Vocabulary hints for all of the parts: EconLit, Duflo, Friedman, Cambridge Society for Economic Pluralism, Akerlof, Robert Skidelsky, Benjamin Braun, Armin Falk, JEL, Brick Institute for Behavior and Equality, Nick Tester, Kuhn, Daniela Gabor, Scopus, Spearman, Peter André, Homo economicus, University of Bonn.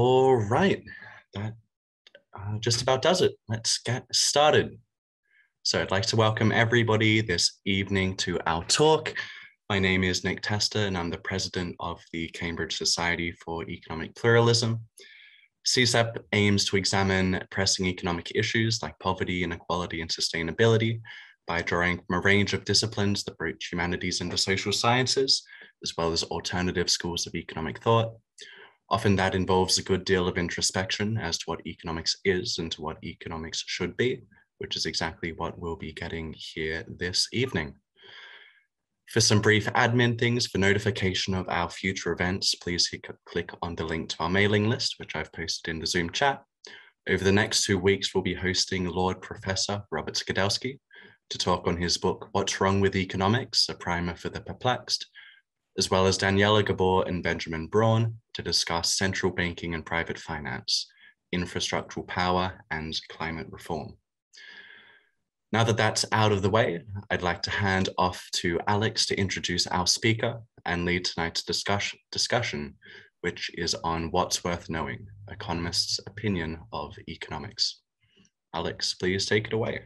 All right, that just about does it. Let's get started. So I'd like to welcome everybody this evening to our talk. My name is Nick Tester, and I'm the president of the Cambridge Society for Economic Pluralism. CSEP aims to examine pressing economic issues like poverty, inequality, and sustainability by drawing from a range of disciplines that bridge humanities into social sciences, as well as alternative schools of economic thought. Often that involves a good deal of introspection as to what economics is and to what economics should be, which is exactly what we'll be getting here this evening. For some brief admin things, for notification of our future events, please click on the link to our mailing list, which I've posted in the Zoom chat. Over the next 2 weeks, we'll be hosting Lord Professor Robert Skidelsky to talk on his book, What's Wrong with Economics? A Primer for the Perplexed, as well as Daniela Gabor and Benjamin Braun to discuss central banking and private finance, infrastructural power, and climate reform. Now that that's out of the way, I'd like to hand off to Alex to introduce our speaker and lead tonight's discussion, which is on What's Worth Knowing, Economists' Opinion of Economics. Alex, please take it away.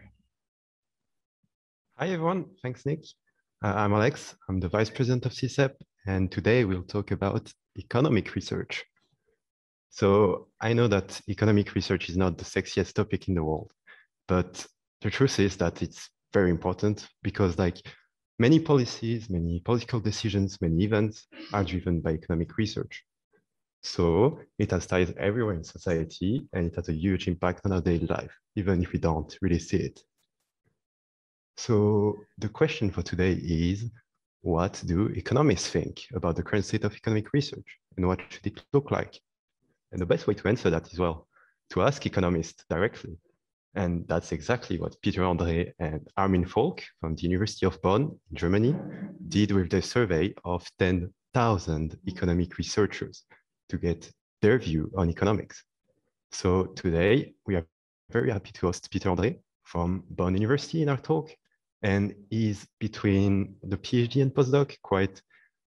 Hi, everyone. Thanks, Nick. I'm Alex. I'm the vice president of CSEP, and today we'll talk about economic research. So I know that economic research is not the sexiest topic in the world, but the truth is that it's very important because, like, many policies, many political decisions, many events are driven by economic research. So it has ties everywhere in society, and it has a huge impact on our daily life, even if we don't really see it. So the question for today is, what do economists think about the current state of economic research, and what should it look like? And the best way to answer that is, well, to ask economists directly. And that's exactly what Peter André and Armin Falk from the University of Bonn in Germany did with their survey of 10,000 economic researchers to get their view on economics. So today we are very happy to host Peter André from Bonn University in our talk. And he's between the PhD and postdoc, quite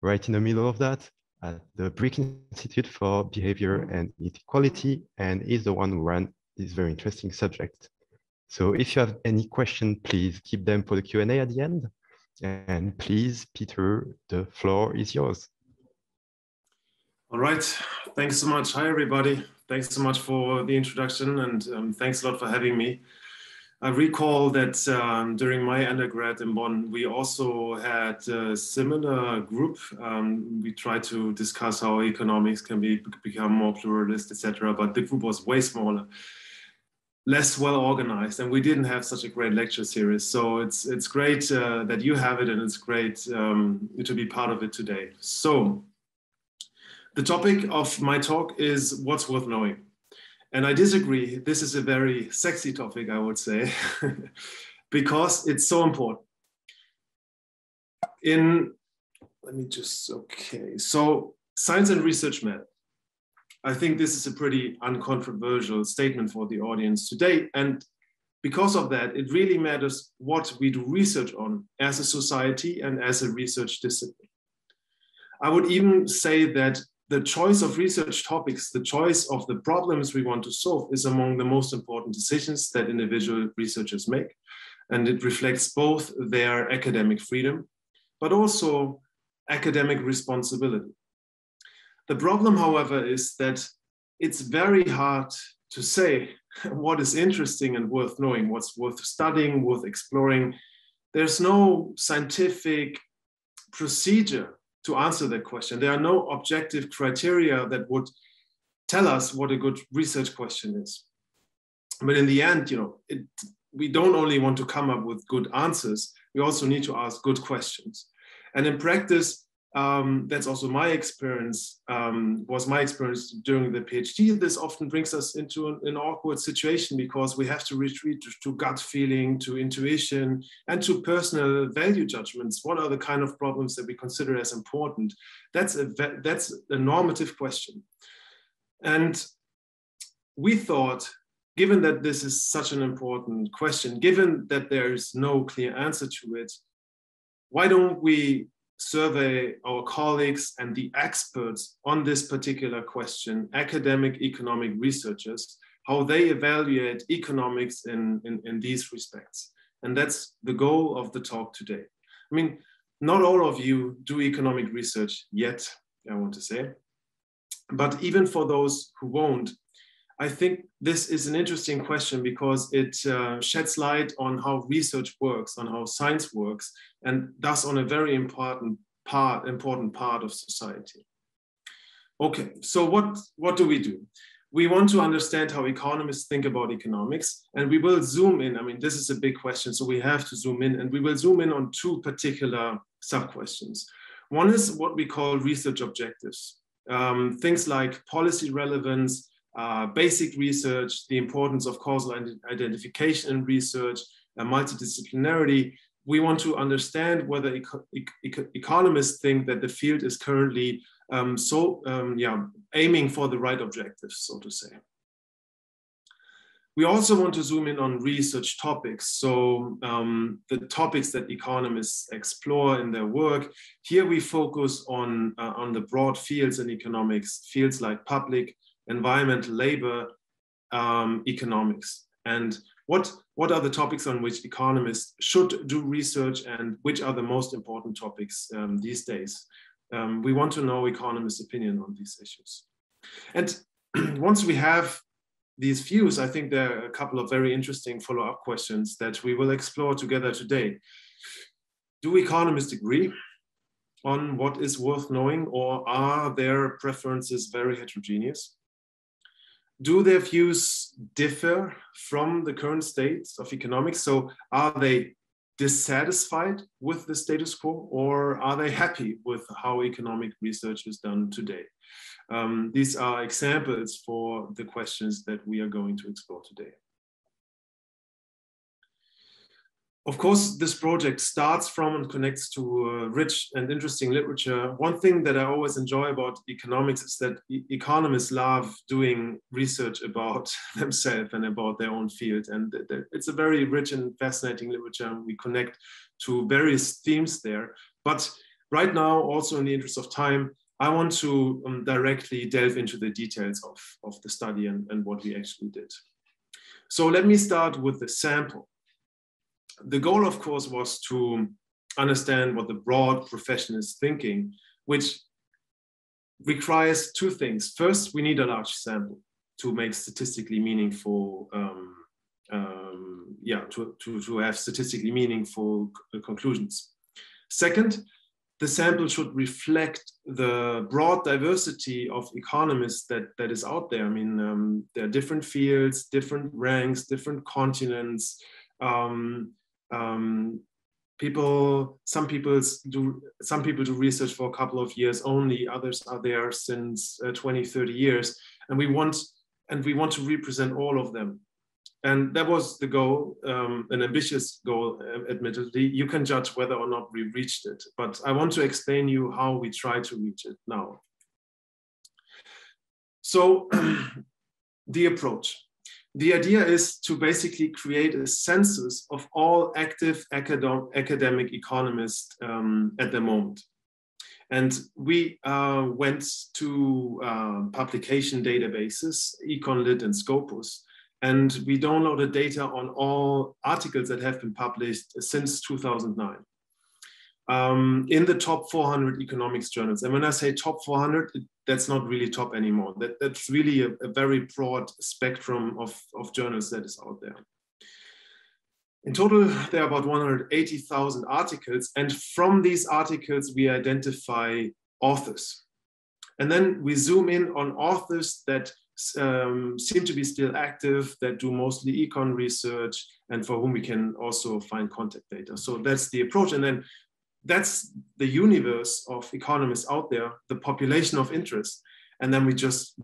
right in the middle of that, at the Brick Institute for Behavior and Equality, and he's the one who ran this very interesting subject. So if you have any question, please keep them for the Q&A at the end. And please, Peter, the floor is yours. All right, thanks so much. Hi, everybody. Thanks so much for the introduction, and thanks a lot for having me. I recall that during my undergrad in Bonn, we also had a similar group. We tried to discuss how economics can become more pluralist, etc. But the group was way smaller, less well organized, and we didn't have such a great lecture series. So it's great that you have it, and it's great to be part of it today. So the topic of my talk is what's worth knowing. And I disagree. This is a very sexy topic, I would say, because it's so important. So science and research matter. I think this is a pretty uncontroversial statement for the audience today. And because of that, it really matters what we do research on as a society and as a research discipline. I would even say that the choice of research topics, the choice of the problems we want to solve is among the most important decisions that individual researchers make. And it reflects both their academic freedom, but also academic responsibility. The problem, however, is that it's very hard to say what is interesting and worth knowing, what's worth studying, worth exploring. There's no scientific procedure to answer that question. There are no objective criteria that would tell us what a good research question is. But in the end, you know, we don't only want to come up with good answers, we also need to ask good questions. And in practice, that's also my experience, during the PhD. This often brings us into an awkward situation because we have to retreat to gut feeling, to intuition, and to personal value judgments. What are the kind of problems that we consider as important? That's a normative question. And we thought, given that this is such an important question, given that there is no clear answer to it, why don't we survey our colleagues and the experts on this particular question, academic economic researchers, how they evaluate economics in these respects. And that's the goal of the talk today. I mean, not all of you do economic research yet, I want to say, but even for those who won't, I think this is an interesting question because it sheds light on how research works, on how science works, and thus on a very important part of society. Okay, so what do we do? We want to understand how economists think about economics, and we will zoom in. I mean, this is a big question, so we have to zoom in, and we will zoom in on two particular sub-questions. One is what we call research objectives, things like policy relevance, basic research, the importance of causal identification in research, multidisciplinarity. We want to understand whether economists think that the field is currently aiming for the right objectives, so to say. We also want to zoom in on research topics, so the topics that economists explore in their work. Here we focus on the broad fields in economics, fields like public, environmental, labor, economics. And what are the topics on which economists should do research, and which are the most important topics these days? We want to know economists' opinion on these issues. And once we have these views, I think there are a couple of very interesting follow-up questions that we will explore together today. Do economists agree on what is worth knowing, or are their preferences very heterogeneous? Do their views differ from the current state of economics? So are they dissatisfied with the status quo, or are they happy with how economic research is done today? These are examples for the questions that we are going to explore today. Of course, this project starts from and connects to rich and interesting literature. One thing that I always enjoy about economics is that economists love doing research about themselves and about their own field. And it's a very rich and fascinating literature, and we connect to various themes there. But right now, also in the interest of time, I want to directly delve into the details of the study and what we actually did. So let me start with the sample. The goal, of course, was to understand what the broad profession is thinking, which requires two things. First, we need a large sample to make statistically meaningful, to have statistically meaningful conclusions. Second, the sample should reflect the broad diversity of economists that is out there. I mean, there are different fields, different ranks, different continents. Some people do research for a couple of years only, others are there since 20, 30 years, and we want to represent all of them. And that was the goal, an ambitious goal, admittedly. You can judge whether or not we reached it, but I want to explain to you how we try to reach it now. So the approach. The idea is to basically create a census of all active academic economists at the moment. And we went to publication databases, EconLit and Scopus, and we downloaded data on all articles that have been published since 2009 in the top 400 economics journals. And when I say top 400, that's not really top anymore. That's really a very broad spectrum of journals that is out there. In total, there are about 180,000 articles. And from these articles, we identify authors. And then we zoom in on authors that seem to be still active, that do mostly econ research, and for whom we can also find contact data. So that's the approach. And then that's the universe of economists out there, the population of interest. And then we just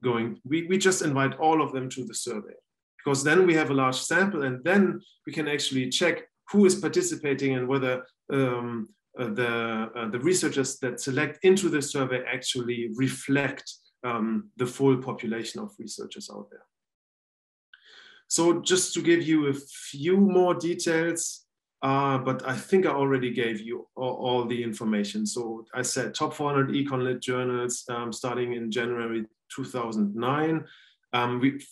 invite all of them to the survey, because then we have a large sample, and then we can actually check who is participating and whether the researchers that select into the survey actually reflect the full population of researchers out there. So just to give you a few more details, But I think I already gave you all the information. So I said top 400 EconLit journals starting in January 2009.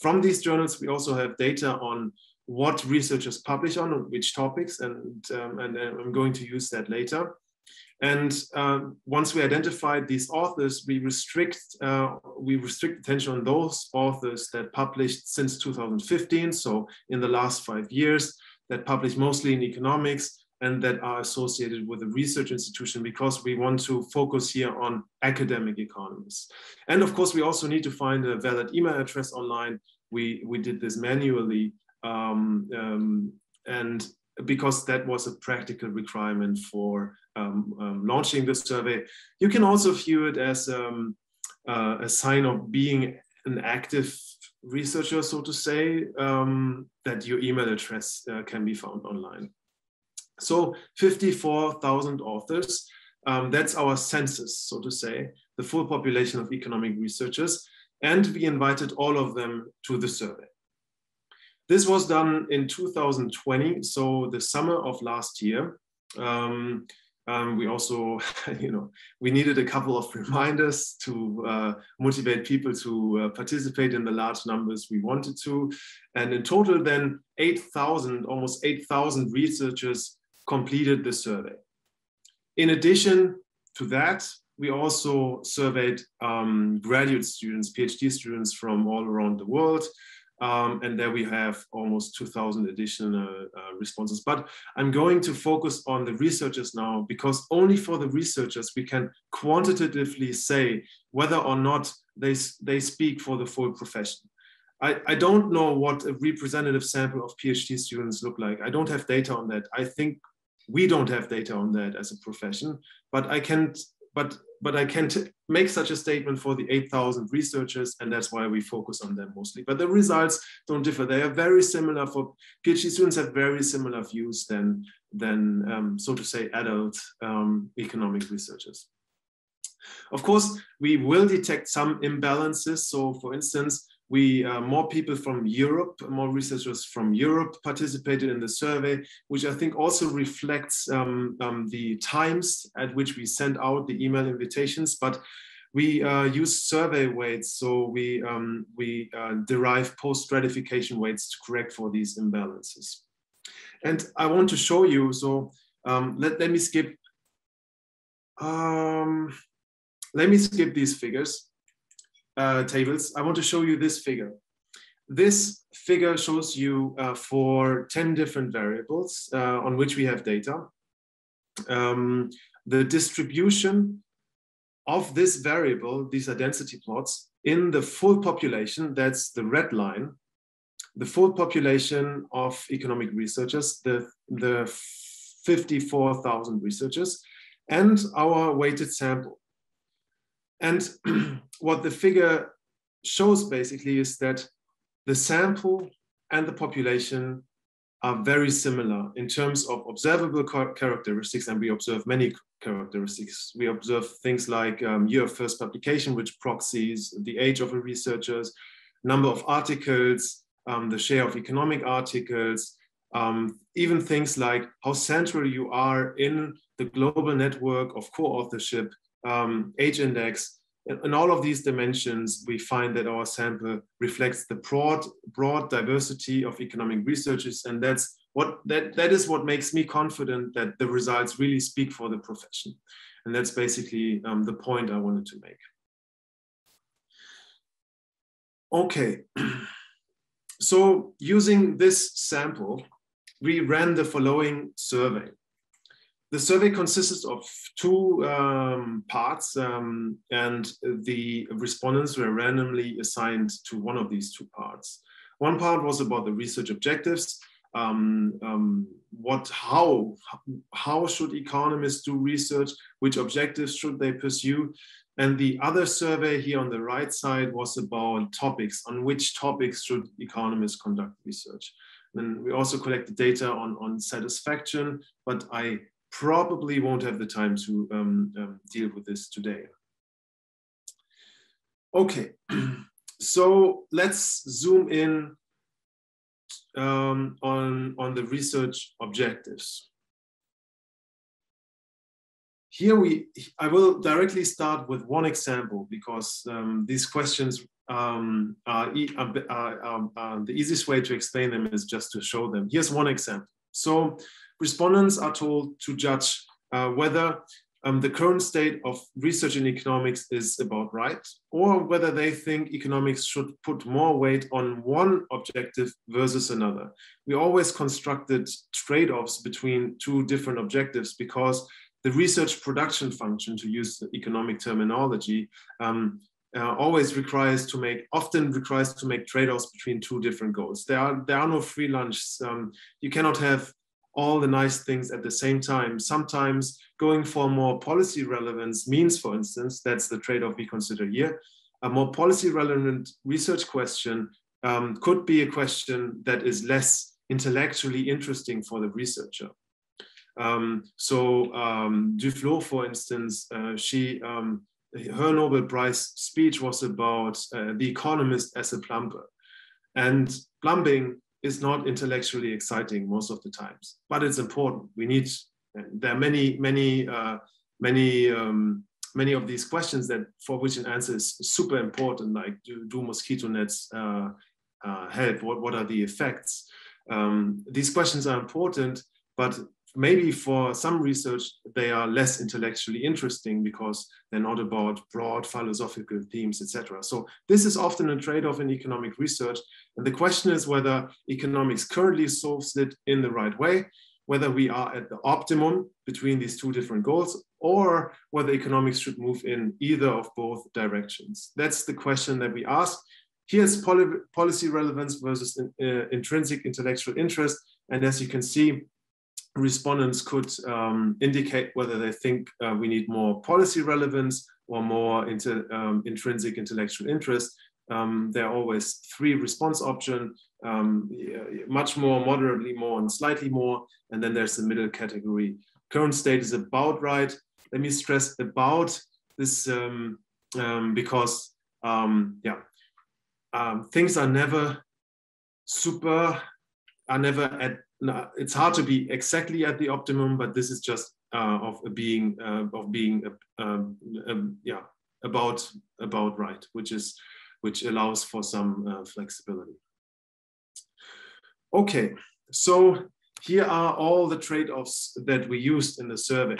From these journals, we also have data on what researchers publish on which topics, and I'm going to use that later. And once we identified these authors, we restrict attention on those authors that published since 2015, so in the last 5 years, that publish mostly in economics and that are associated with a research institution, because we want to focus here on academic economists. And of course, we also need to find a valid email address online. We did this manually, and because that was a practical requirement for launching the survey. You can also view it as a sign of being an active researcher, so to say, that your email address can be found online. So 54,000 authors, that's our census, so to say, the full population of economic researchers, and we invited all of them to the survey. This was done in 2020, so the summer of last year. We also, we needed a couple of reminders to motivate people to participate in the large numbers we wanted to. And in total then, almost 8,000 researchers completed the survey. In addition to that, we also surveyed graduate students, PhD students from all around the world. And there we have almost 2,000 additional responses. But I'm going to focus on the researchers now, because only for the researchers we can quantitatively say whether or not they speak for the full profession. I don't know what a representative sample of PhD students look like. I don't have data on that. I think we don't have data on that as a profession, but I can make such a statement for the 8,000 researchers, and that's why we focus on them mostly. But the results don't differ. They are very similar. For PhD students have very similar views than so to say, adult economic researchers. Of course, we will detect some imbalances. So for instance, more people from Europe, more researchers from Europe participated in the survey, which I think also reflects the times at which we send out the email invitations. But we use survey weights, so we derive post-stratification weights to correct for these imbalances. And I want to show you, so let me skip these figures. Tables. I want to show you this figure. This figure shows you for 10 different variables on which we have data. The distribution of this variable, these are density plots, in the full population, that's the red line, the full population of economic researchers, the 54,000 researchers, and our weighted sample. And what the figure shows basically is that the sample and the population are very similar in terms of observable characteristics, and we observe many characteristics. We observe things like year of first publication, which proxies the age of the researchers, number of articles, the share of economic articles, even things like how central you are in the global network of co-authorship, age index. In all of these dimensions, we find that our sample reflects the broad diversity of economic researchers, and that is what makes me confident that the results really speak for the profession. And that's basically the point I wanted to make. Okay, so using this sample, we ran the following survey. The survey consists of two parts, and the respondents were randomly assigned to one of these two parts. One part was about the research objectives. How should economists do research? Which objectives should they pursue? And the other survey here on the right side was about topics. On which topics should economists conduct research? And we also collected data on satisfaction, but I probably won't have the time to deal with this today. Okay, so let's zoom in on the research objectives. Here I will directly start with one example because these questions, the easiest way to explain them is just to show them. Here's one example. So respondents are told to judge whether the current state of research in economics is about right, or whether they think economics should put more weight on one objective versus another. We always constructed trade-offs between two different objectives because the research production function, to use the economic terminology, often requires to make trade-offs between two different goals. There are no free lunches. You cannot have all the nice things at the same time. Sometimes going for more policy relevance means, for instance, that's the trade-off we consider here, a more policy relevant research question could be a question that is less intellectually interesting for the researcher. Duflo, for instance, her Nobel Prize speech was about the economist as a plumber, and plumbing is not intellectually exciting most of the times, but it's important. We need, there are many of these questions that for which an answer is super important, like do mosquito nets help? What are the effects? These questions are important, but maybe for some research, they are less intellectually interesting because they're not about broad philosophical themes, etc. So this is often a trade-off in economic research. And the question is whether economics currently solves it in the right way, whether we are at the optimum between these two different goals, or whether economics should move in either of both directions. That's the question that we ask. Here's policy relevance versus intrinsic intellectual interest. And as you can see, respondents could indicate whether they think we need more policy relevance or more intrinsic intellectual interest. There are always three response options, much more, moderately more, and slightly more. And then there's the middle category. Current state is about right. Let me stress about this because things are never it's hard to be exactly at the optimum, but this is just about right, which allows for some flexibility. Okay, so here are all the trade-offs that we used in the survey,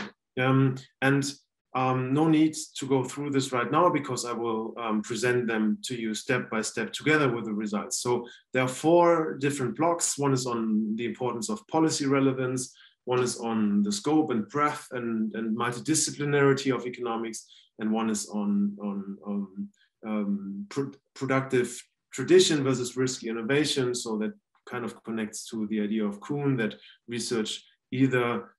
no need to go through this right now because I will present them to you step by step together with the results. So there are four different blocks. One is on the importance of policy relevance. One is on the scope and breadth and multidisciplinarity of economics. And one is on productive tradition versus risky innovation. So that kind of connects to the idea of Kuhn that research either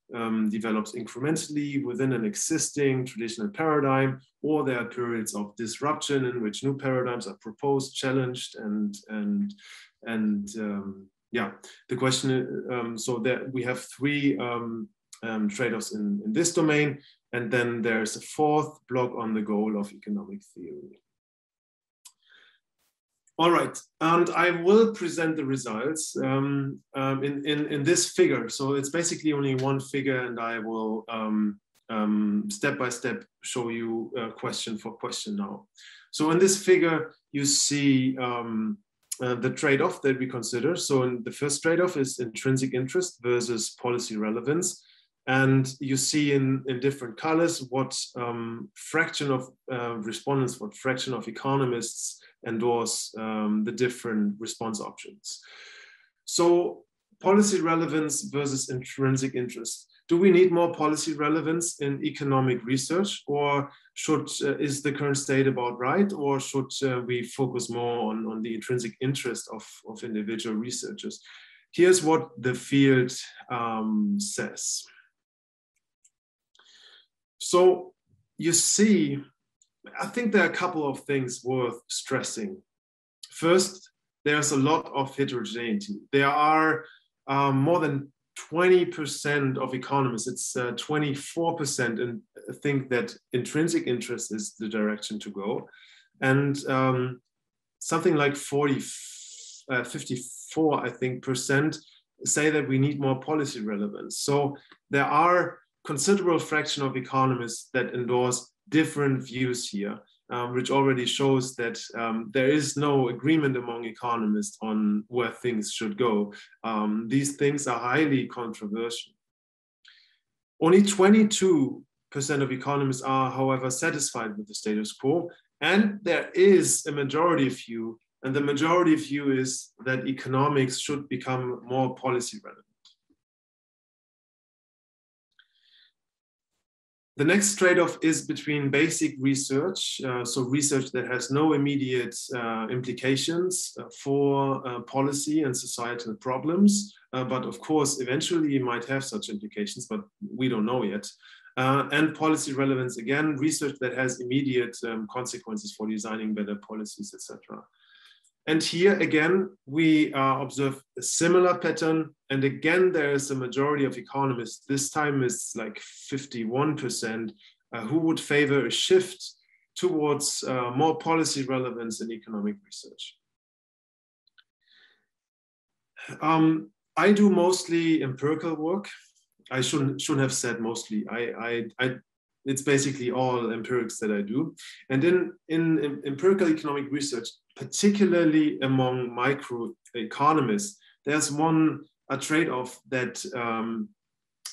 develops incrementally within an existing traditional paradigm, or there are periods of disruption in which new paradigms are proposed, challenged, the question. So that we have three trade-offs in this domain, and then there's a fourth block on the goal of economic theory. All right, and I will present the results in this figure. So it's basically only one figure, and I will step by step show you question for question now. So in this figure, you see the trade-off that we consider. So in the first trade-off is intrinsic interest versus policy relevance. And you see in different colors what fraction of respondents, what fraction of economists endorse the different response options. So policy relevance versus intrinsic interest. Do we need more policy relevance in economic research, or is the current state about right, or should we focus more on the intrinsic interest of individual researchers? Here's what the field says. So you see, I think there are a couple of things worth stressing. First, there's a lot of heterogeneity. There are more than 20% of economists, it's 24%, and think that intrinsic interest is the direction to go. And something like 54%, I think, say that we need more policy relevance. So there are considerable fraction of economists that endorse different views here, which already shows that there is no agreement among economists on where things should go. These things are highly controversial. Only 22% of economists are, however, satisfied with the status quo, and there is a majority view, and the majority view is that economics should become more policy relevant. The next trade-off is between basic research, so research that has no immediate implications for policy and societal problems, but of course eventually it might have such implications, but we don't know yet, and policy relevance, again, research that has immediate consequences for designing better policies, etc. And here again, we observe a similar pattern. And again, there is a majority of economists, this time it's like 51%, who would favor a shift towards more policy relevance in economic research. I do mostly empirical work. I shouldn't have said mostly. It's basically all empirics that I do. And in empirical economic research, particularly among microeconomists, there's a trade-off that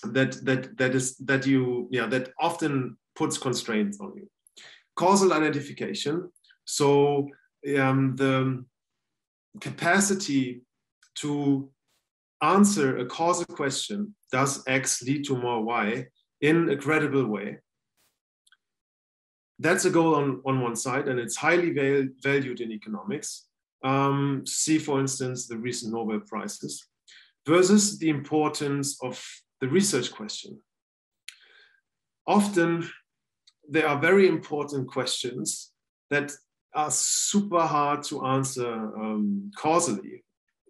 that often puts constraints on you. Causal identification, so the capacity to answer a causal question, does X lead to more Y, in a credible way. That's a goal on one side, and it's highly valued in economics. See, for instance, the recent Nobel Prizes, versus the importance of the research question. Often, there are very important questions that are super hard to answer causally,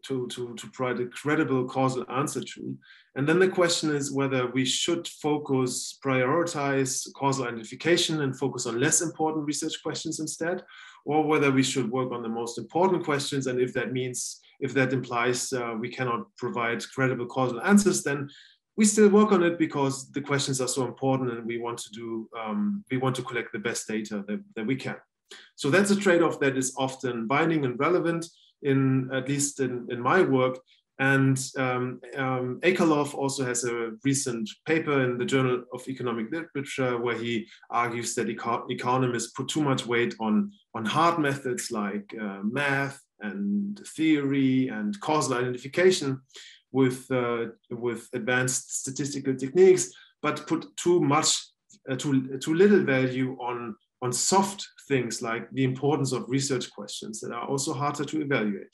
to provide a credible causal answer to. And then the question is whether we should prioritize causal identification and focus on less important research questions instead, or whether we should work on the most important questions. And if that implies we cannot provide credible causal answers, then we still work on it because the questions are so important and we want to collect the best data that we can. So that's a trade-off that is often binding and relevant, at least in my work. And Akerlof also has a recent paper in the Journal of Economic Literature where he argues that economists put too much weight on hard methods like math and theory and causal identification with advanced statistical techniques, but put too little value on soft things like the importance of research questions that are also harder to evaluate.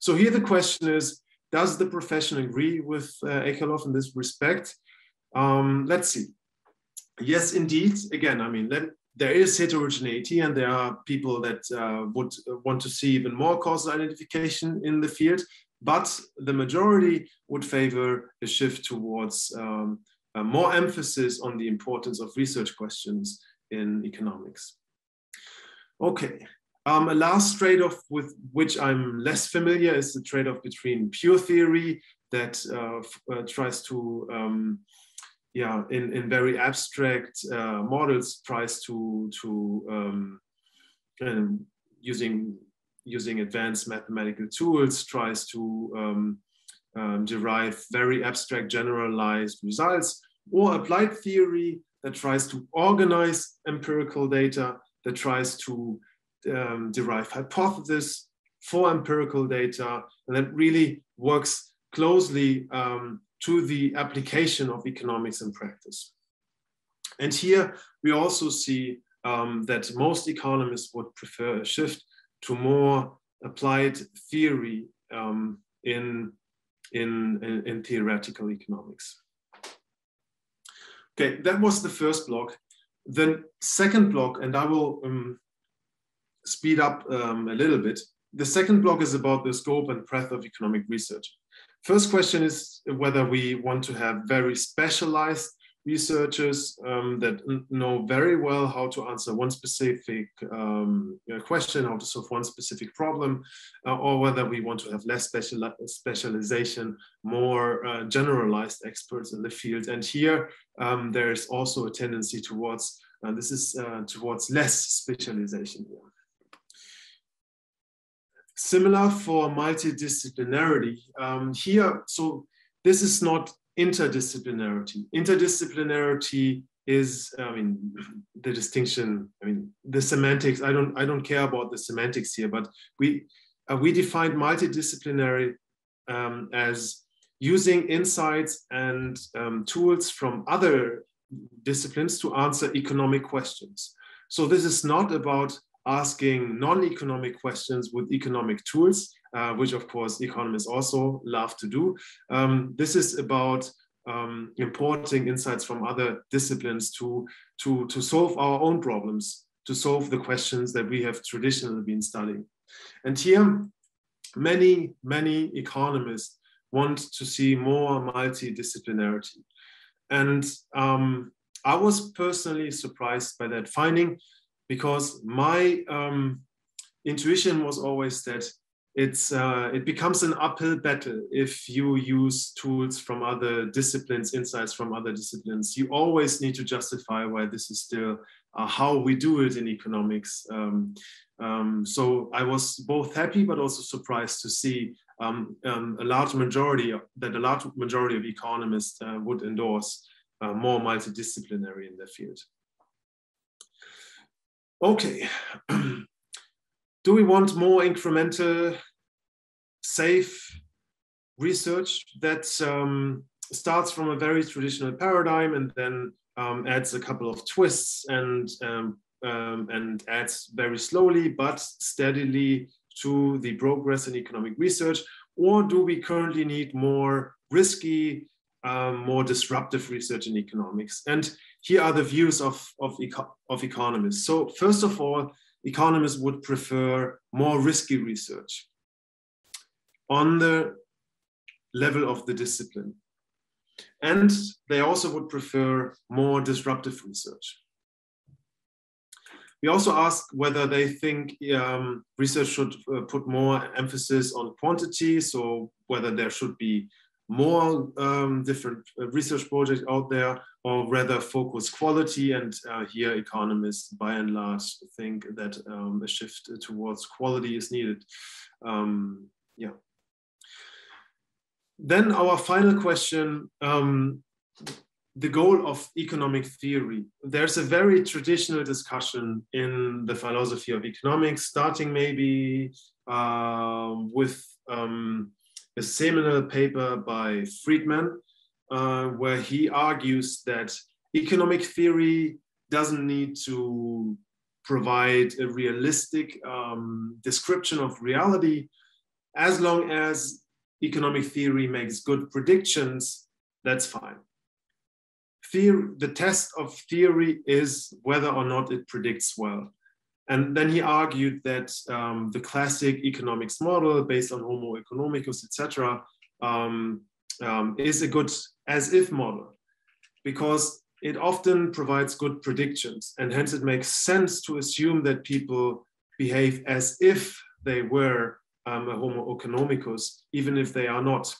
So here the question is, does the profession agree with Akerlof in this respect? Let's see. Yes, indeed. Again, I mean, there is heterogeneity, and there are people that would want to see even more causal identification in the field, but the majority would favor a shift towards more emphasis on the importance of research questions in economics. Okay, a last trade-off with which I'm less familiar is the trade-off between pure theory that tries to, in very abstract models, tries using advanced mathematical tools, tries to derive very abstract generalized results, or applied theory that tries to organize empirical data, that tries to derive hypotheses for empirical data, and that really works closely to the application of economics in practice. And here we also see that most economists would prefer a shift to more applied theory in theoretical economics. Okay, that was the first block. The second block, and I will speed up a little bit. The second block is about the scope and breadth of economic research. First question is whether we want to have very specialized researchers that know very well how to answer one specific question, how to solve one specific problem, or whether we want to have less specialization, more generalized experts in the field. And here there is also a tendency towards, towards less specialization here. Similar for multidisciplinarity here. So this is not interdisciplinarity. Interdisciplinarity is, I mean, the distinction, I mean, the semantics, I don't care about the semantics here, but we defined multidisciplinary as using insights and tools from other disciplines to answer economic questions. So this is not about asking non-economic questions with economic tools, which of course economists also love to do. This is about importing insights from other disciplines to solve our own problems, to solve the questions that we have traditionally been studying. And here, many, many economists want to see more multidisciplinarity. And I was personally surprised by that finding, because my intuition was always that it becomes an uphill battle if you use tools from other disciplines, insights from other disciplines. You always need to justify why this is still how we do it in economics. So I was both happy but also surprised to see a large majority of economists would endorse more multidisciplinary in their field. Okay, do we want more incremental, safe research that starts from a very traditional paradigm and then adds a couple of twists and adds very slowly but steadily to the progress in economic research? Or do we currently need more risky, more disruptive research in economics? And here are the views of economists. So first of all, economists would prefer more risky research on the level of the discipline. And they also would prefer more disruptive research. We also asked whether they think research should put more emphasis on quantity, so whether there should be more different research projects out there, or rather focus quality. And here economists by and large think that a shift towards quality is needed. Yeah. Then our final question, the goal of economic theory. There's a very traditional discussion in the philosophy of economics, starting maybe with a seminal paper by Friedman, where he argues that economic theory doesn't need to provide a realistic description of reality, as long as economic theory makes good predictions, that's fine. The test of theory is whether or not it predicts well. And then he argued that the classic economics model based on Homo economicus, etc., is a good as-if model, because it often provides good predictions. And hence it makes sense to assume that people behave as if they were a Homo economicus, even if they are not.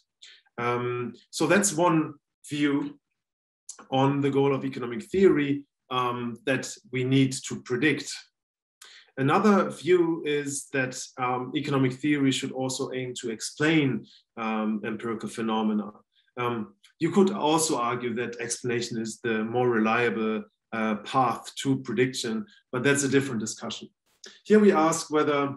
So that's one view on the goal of economic theory, that we need to predict. Another view is that economic theory should also aim to explain empirical phenomena. You could also argue that explanation is the more reliable path to prediction, but that's a different discussion. Here we ask whether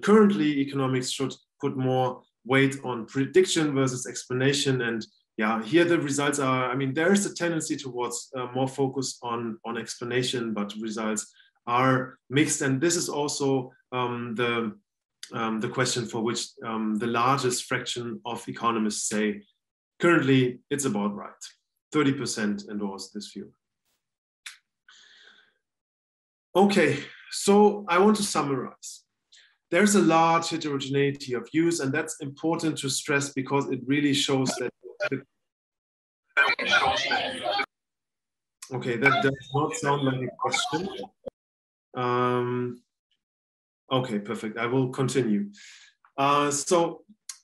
currently economics should put more weight on prediction versus explanation. And yeah, here the results are, I mean, there is a tendency towards more focus on explanation, but results are mixed. And this is also the question for which the largest fraction of economists say currently it's about right. 30% endorse this view. Okay, so I want to summarize. There's a large heterogeneity of views, and that's important to stress because it really shows that Okay, that does not sound like a question. Okay, perfect. I will continue. So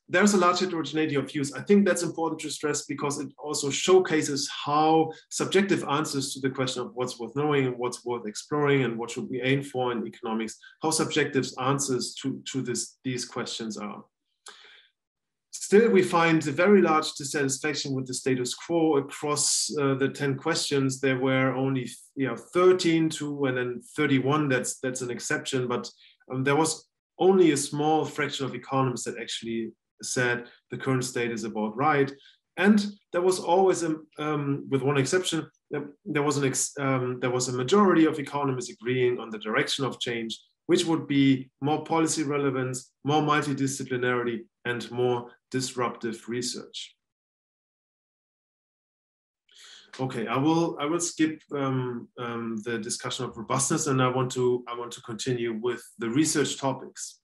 there's a large heterogeneity of views. I think that's important to stress because it also showcases how subjective answers to the question of what's worth knowing and what's worth exploring and what should we aim for in economics, how subjective answers to these questions are. Still, we find a very large dissatisfaction with the status quo across the 10 questions. There were only 13, 2, and then 31. That's an exception, but there was only a small fraction of economists that actually said the current state is about right. And there was always, with one exception, there was a majority of economists agreeing on the direction of change, which would be more policy relevance, more multidisciplinarity, and more disruptive research. Okay, I will skip the discussion of robustness, and I want to continue with the research topics.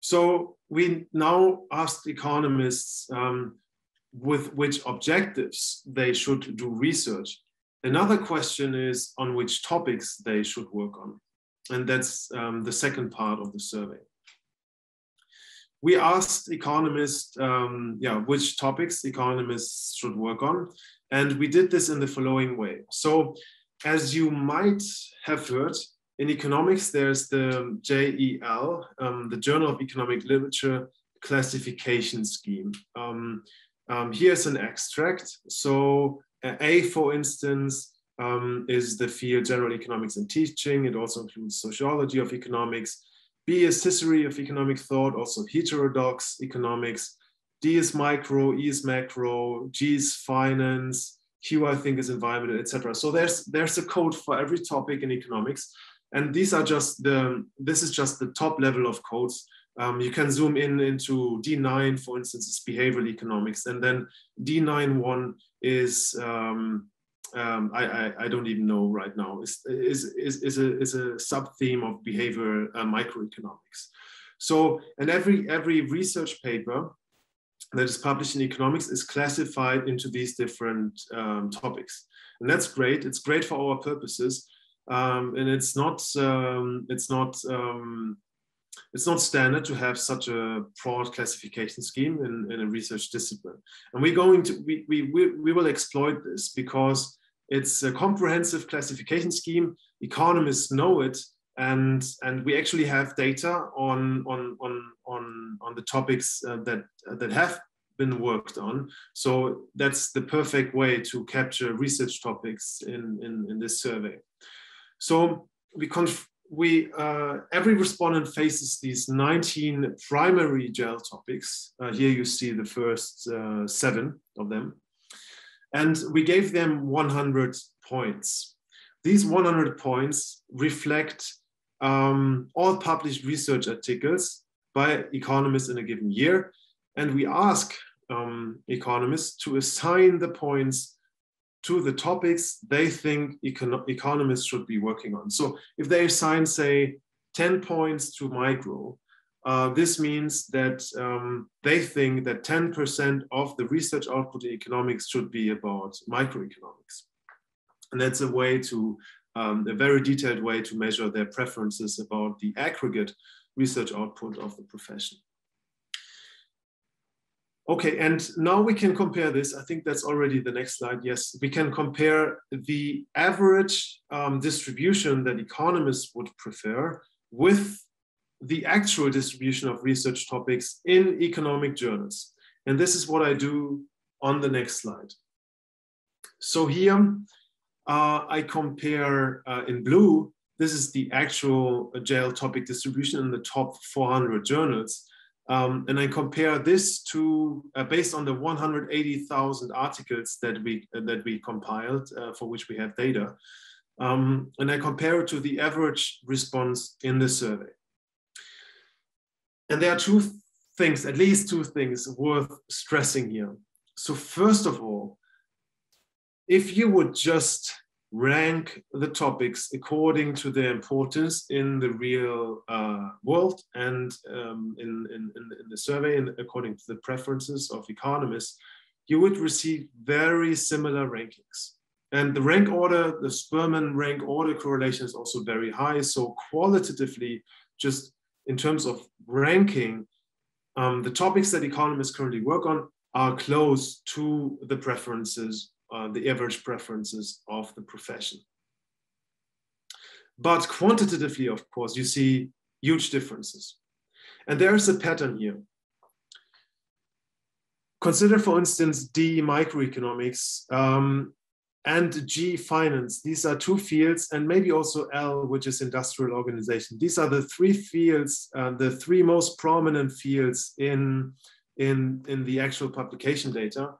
So we now asked economists with which objectives they should do research. Another question is on which topics they should work on. And that's the second part of the survey. We asked economists which topics economists should work on. And we did this in the following way. So as you might have heard, in economics, there's the JEL, the Journal of Economic Literature classification scheme. Here's an extract. So A, for instance, is the field general economics and teaching. It also includes sociology of economics. B is history of economic thought, also heterodox economics. D is micro, E is macro, G is finance, Q I think is environmental, etc. So there's a code for every topic in economics, and these are just this is just the top level of codes. You can zoom in into D9, for instance, is behavioral economics, and then D9.1 is I don't even know right now. Is a sub theme of behavior microeconomics. So, and every research paper that is published in economics is classified into these different topics, and that's great. It's great for our purposes, and it's not standard to have such a broad classification scheme in a research discipline. And we will exploit this because it's a comprehensive classification scheme. Economists know it, and we actually have data on the topics that have been worked on. So that's the perfect way to capture research topics in this survey. So every respondent faces these 19 primary JEL topics. Here you see the first 7 of them. And we gave them 100 points. These 100 points reflect all published research articles by economists in a given year. And we ask economists to assign the points to the topics they think economists should be working on. So if they assign, say, 10 points to micro, this means that they think that 10% of the research output in economics should be about microeconomics. And that's a way to, a very detailed way to measure their preferences about the aggregate research output of the profession. Okay, and now we can compare this. I think that's already the next slide. Yes, we can compare the average distribution that economists would prefer with the actual distribution of research topics in economic journals. And this is what I do on the next slide. So here I compare in blue, this is the actual JEL topic distribution in the top 400 journals. And I compare this to, based on the 180,000 articles that we compiled for which we have data, and I compare it to the average response in the survey. And there are at least two things worth stressing here. So first of all, if you would just rank the topics according to their importance in the real world and in the survey and according to the preferences of economists, you would receive very similar rankings. And the rank order, the Spearman rank order correlation is also very high. So qualitatively, just in terms of ranking, the topics that economists currently work on are close to the preferences, the average preferences of the profession. But quantitatively, of course, you see huge differences. And there is a pattern here. Consider, for instance, D, microeconomics, and G, finance. These are two fields, and maybe also L, which is industrial organization. These are the three fields, the three most prominent fields in the actual publication data.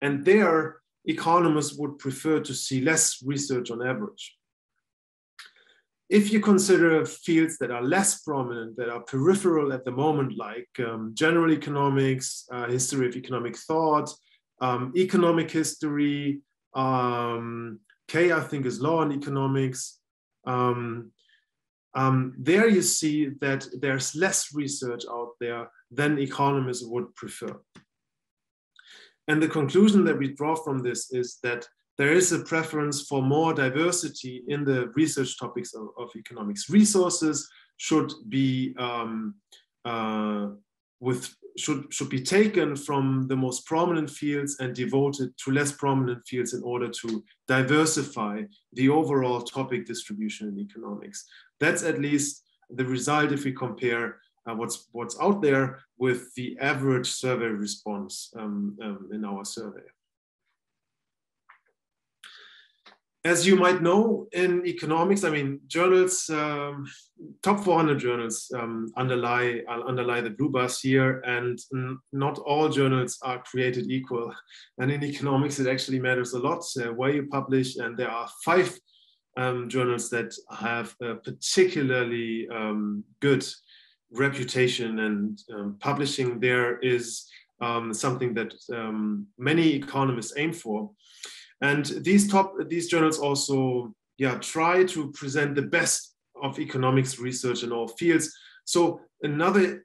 And there, economists would prefer to see less research on average. If you consider fields that are less prominent, that are peripheral at the moment, like general economics, history of economic thought, economic history, K, I think, is law and economics. There you see that there's less research out there than economists would prefer. And the conclusion that we draw from this is that there is a preference for more diversity in the research topics of economics. Resources should be should be taken from the most prominent fields and devoted to less prominent fields in order to diversify the overall topic distribution in economics. That's at least the result if we compare what's out there with the average survey response in our survey. As you might know, in economics, I mean, journals, top 400 journals underlie the blue bars here, and not all journals are created equal. And in economics, it actually matters a lot where you publish, and there are 5 journals that have a particularly good reputation, and publishing there is something that many economists aim for. And these journals also try to present the best of economics research in all fields. So another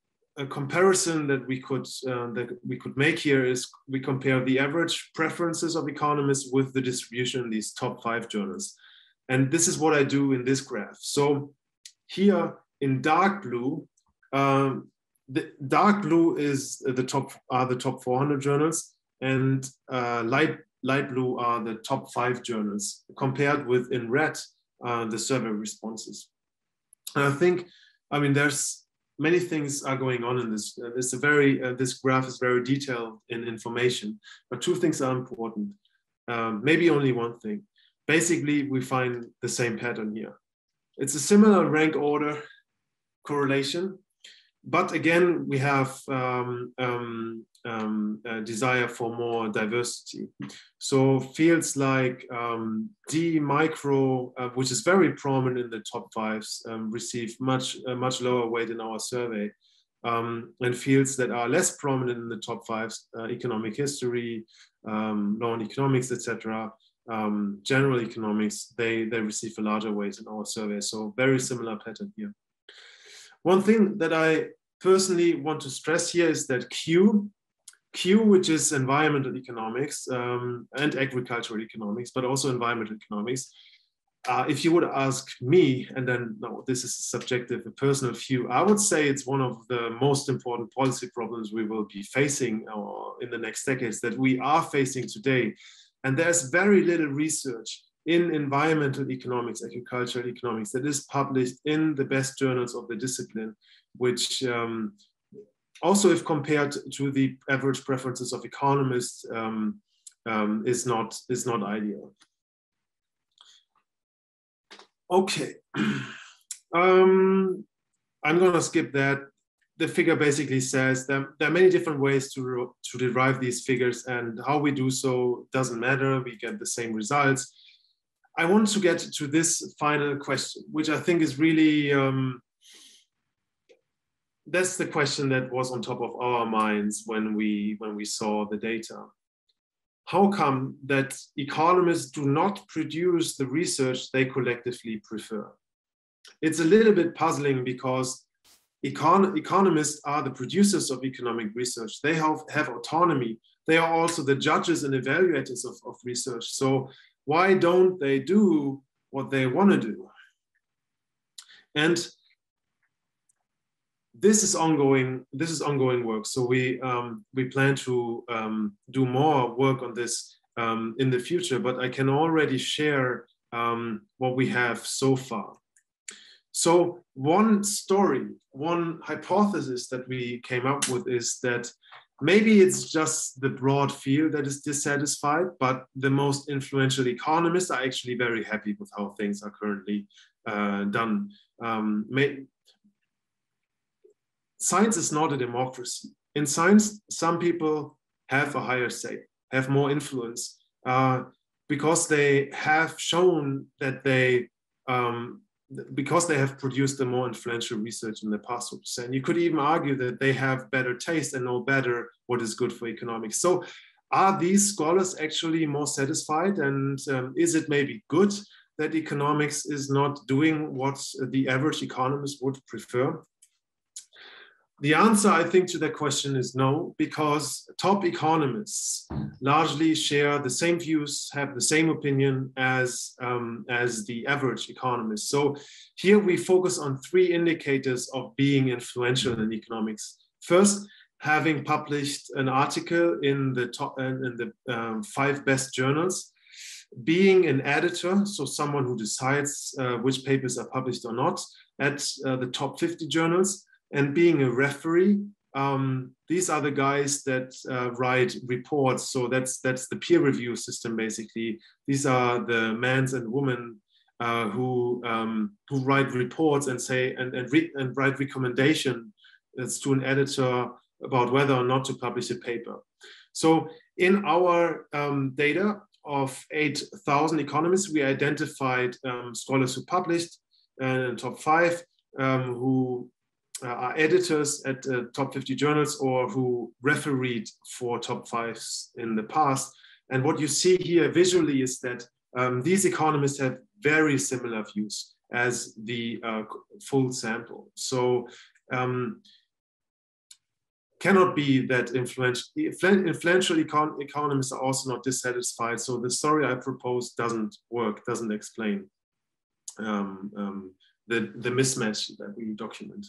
comparison that we could make here is we compare the average preferences of economists with the distribution in these top 5 journals. And this is what I do in this graph. So here in dark blue, the dark blue is the top 400 journals, and light blue are the top 5 journals, compared with, in red, the survey responses. And I think, I mean, there's many things are going on in this. It's a very, this graph is very detailed in information, but 2 things are important. Maybe only 1 thing. Basically, we find the same pattern here. It's a similar rank order correlation, but again, we have a desire for more diversity. So fields like D, micro, which is very prominent in the top 5s, receive much lower weight in our survey. And fields that are less prominent in the top 5s, economic history, law and economics, etc., general economics, they receive a larger weight in our survey. So very similar pattern here. One thing that I personally want to stress here is that Q, which is environmental economics and agricultural economics, but also environmental economics. If you would ask me, and then, no, this is subjective, a personal view, I would say it's one of the most important policy problems we will be facing in the next decades, that we are facing today. And there's very little research in environmental economics, agricultural economics, that is published in the best journals of the discipline, which also, if compared to the average preferences of economists, is not ideal. Okay, I'm gonna skip that. The figure basically says that there are many different ways to derive these figures, and how we do so doesn't matter, we get the same results. I want to get to this final question, which I think is really, that's the question that was on top of our minds when we saw the data. How come that economists do not produce the research they collectively prefer? It's a little bit puzzling because economists are the producers of economic research. They have autonomy. They are also the judges and evaluators of research. So Why don't they do what they want to do? And this is ongoing. This is ongoing work. So we plan to do more work on this in the future. But I can already share what we have so far. So one story, one hypothesis that we came up with is that maybe it's just the broad field that is dissatisfied, but the most influential economists are actually very happy with how things are currently done. Science is not a democracy. In science, some people have a higher say, have more influence, because they have shown that they because they have produced the more influential research in the past. And you could even argue that they have better taste and know better what is good for economics. So are these scholars actually more satisfied? And is it maybe good that economics is not doing what the average economist would prefer? The answer, I think, to that question is no, because top economists largely share the same views, have the same opinion as the average economist. So here we focus on three indicators of being influential in economics. First, having published an article in the top five best journals, being an editor, so someone who decides which papers are published or not at the top 50 journals, and being a referee. These are the guys that write reports. So that's the peer review system, basically. These are the men and women who write reports and say and write recommendations to an editor about whether or not to publish a paper. So in our data of 8,000 economists, we identified scholars who published in top five, who are editors at top 50 journals or who refereed for top fives in the past. And what you see here visually is that these economists have very similar views as the full sample. So cannot be that influential economists are also not dissatisfied. So the story I proposed doesn't work, doesn't explain the mismatch that we document.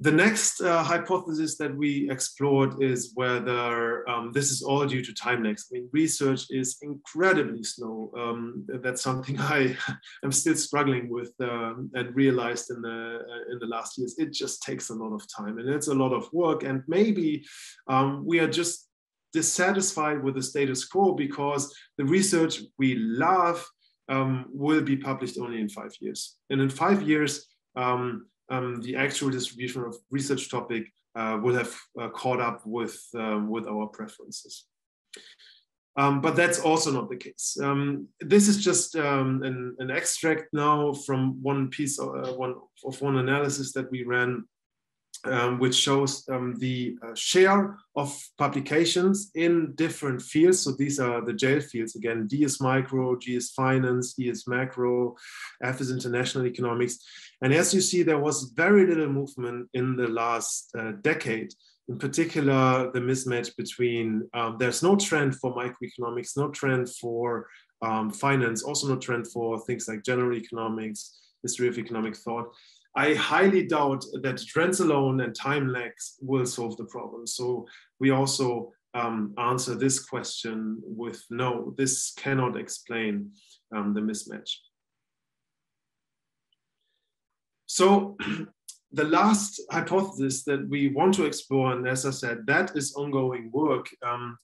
The next hypothesis that we explored is whether this is all due to time lags. I mean, research is incredibly slow. That's something I am still struggling with and realized in the last years. It just takes a lot of time and it's a lot of work. And maybe we are just dissatisfied with the status quo because the research we love will be published only in 5 years. And in 5 years, the actual distribution of research topic will have caught up with our preferences. But that's also not the case. This is just an extract now from one piece of one analysis that we ran, which shows the share of publications in different fields. So these are the JEL fields again: D is micro, G is finance, E is macro, F is international economics. And as you see, there was very little movement in the last decade. In particular, the mismatch between there's no trend for microeconomics, no trend for finance, also no trend for things like general economics, history of economic thought. I highly doubt that trends alone and time lags will solve the problem. So we also answer this question with no, this cannot explain the mismatch. So the last hypothesis that we want to explore, and as I said, that is ongoing work,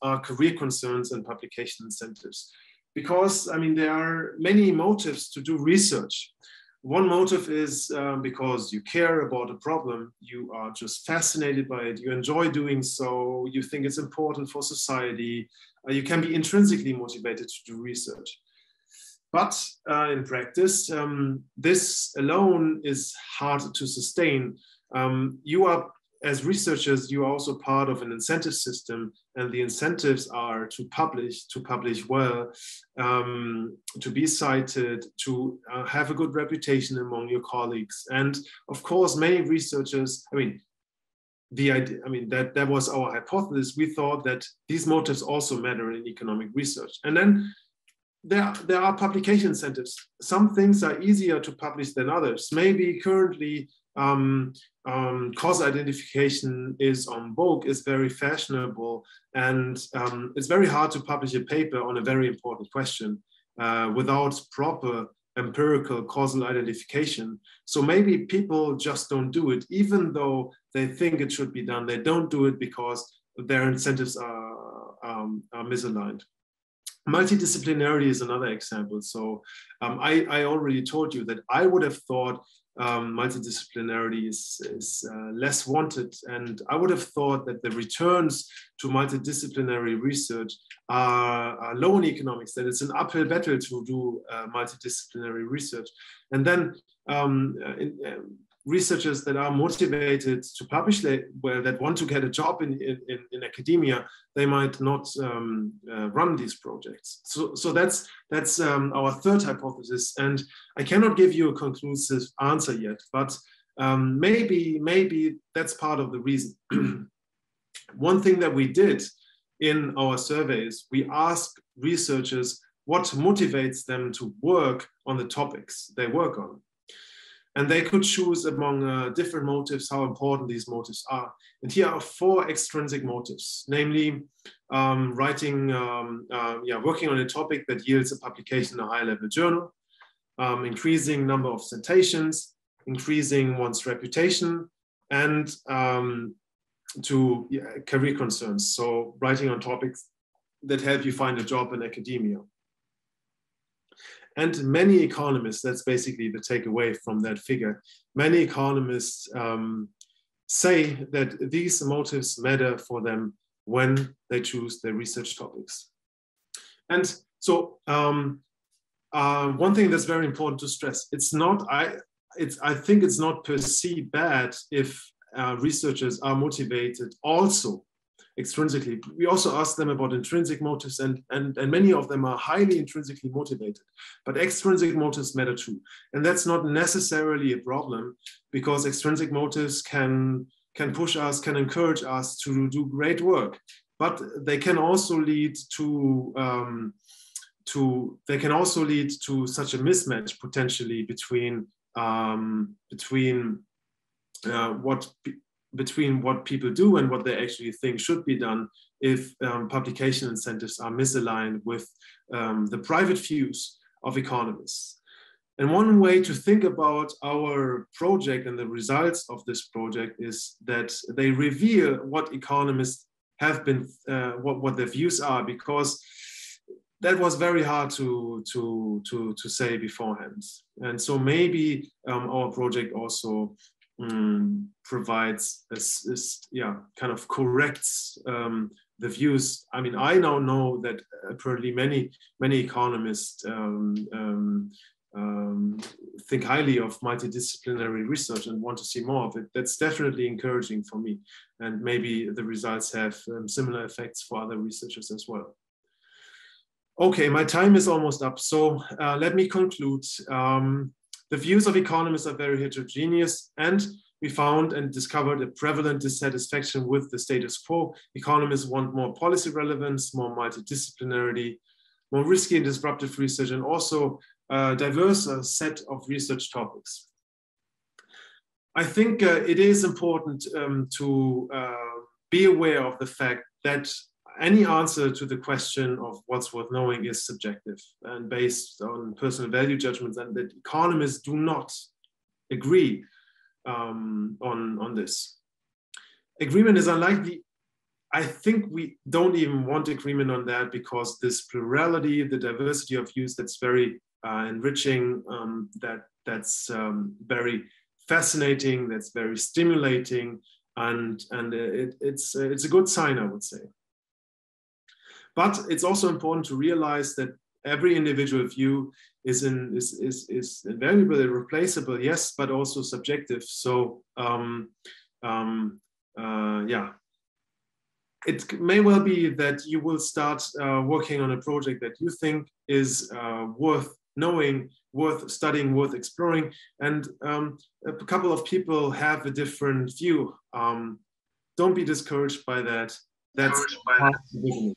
are career concerns and publication incentives. Because, I mean, there are many motives to do research. One motive is because you care about a problem, you are just fascinated by it, you enjoy doing so, you think it's important for society, you can be intrinsically motivated to do research. But in practice, this alone is hard to sustain. You are, as researchers, you are also part of an incentive system, and the incentives are to publish well, to be cited, to have a good reputation among your colleagues. And of course, many researchers, I mean, the idea, I mean, that was our hypothesis. We thought that these motives also matter in economic research. And then there are publication incentives. Some things are easier to publish than others. Maybe currently cause identification is on vogue, is very fashionable, and it's very hard to publish a paper on a very important question without proper empirical causal identification. So maybe people just don't do it, even though they think it should be done. They don't do it because their incentives are misaligned. Multidisciplinarity is another example. So I already told you that I would have thought multidisciplinarity is less wanted. And I would have thought that the returns to multidisciplinary research are low in economics, that it's an uphill battle to do multidisciplinary research. And then researchers that are motivated to publish, that want to get a job in academia, they might not run these projects. So that's our third hypothesis, and I cannot give you a conclusive answer yet, but maybe that's part of the reason. One thing that we did in our survey is we asked researchers what motivates them to work on the topics they work on. And they could choose among different motives, how important these motives are. And here are four extrinsic motives, namely working on a topic that yields a publication in a high-level journal, increasing number of citations, increasing one's reputation, and career concerns. So writing on topics that help you find a job in academia. And many economists, that's basically the takeaway from that figure, many economists say that these motives matter for them when they choose their research topics. And so one thing that's very important to stress, I think it's not per se bad if researchers are motivated also extrinsically. We also asked them about intrinsic motives, and many of them are highly intrinsically motivated, but extrinsic motives matter too. And that's not necessarily a problem, because extrinsic motives can push us, can encourage us to do great work, but they can also lead to such a mismatch potentially between what people do and what they actually think should be done, if publication incentives are misaligned with the private views of economists. And one way to think about our project and the results of this project is that they reveal what economists have been, what their views are, because that was very hard to say beforehand. And so maybe our project also provides corrects the views. I mean, I now know that apparently many economists think highly of multidisciplinary research and want to see more of it. That's definitely encouraging for me, and maybe the results have similar effects for other researchers as well. Okay, my time is almost up, so let me conclude. The views of economists are very heterogeneous, and we found and discovered a prevalent dissatisfaction with the status quo. Economists want more policy relevance, more multidisciplinarity, more risky and disruptive research, and also a diverse set of research topics. I think it is important to be aware of the fact that any answer to the question of what's worth knowing is subjective and based on personal value judgments, and that economists do not agree on this. Agreement is unlikely. I think we don't even want agreement on that, because this plurality, the diversity of views, that's very enriching, that's very fascinating, that's very stimulating, and it's a good sign, I would say. But it's also important to realize that every individual view is invaluable, irreplaceable, yes, but also subjective. So, it may well be that you will start working on a project that you think is worth knowing, worth studying, worth exploring, and a couple of people have a different view. Don't be discouraged by that. That's part of the vision.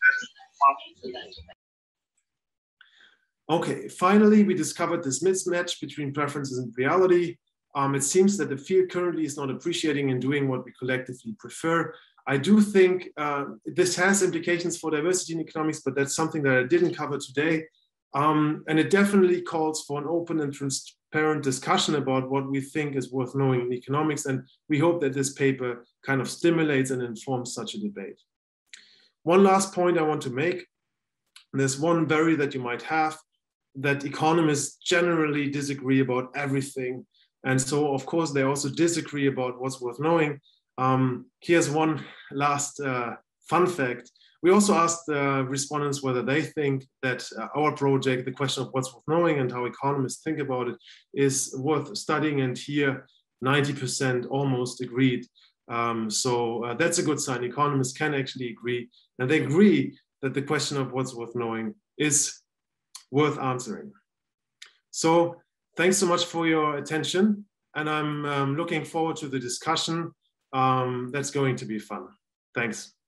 Okay, finally, we discovered this mismatch between preferences and reality. It seems that the field currently is not appreciating and doing what we collectively prefer. I do think this has implications for diversity in economics, but that's something that I didn't cover today. And it definitely calls for an open and transparent discussion about what we think is worth knowing in economics. And we hope that this paper kind of stimulates and informs such a debate. One last point I want to make. There's one worry that you might have, that economists generally disagree about everything. And so, of course, they also disagree about what's worth knowing. Here's one last fun fact. We also asked the respondents whether they think that our project, the question of what's worth knowing and how economists think about it, is worth studying. And here, 90% almost agreed. So that's a good sign. Economists can actually agree. And they agree that the question of what's worth knowing is worth answering. So thanks so much for your attention. And I'm looking forward to the discussion. That's going to be fun. Thanks.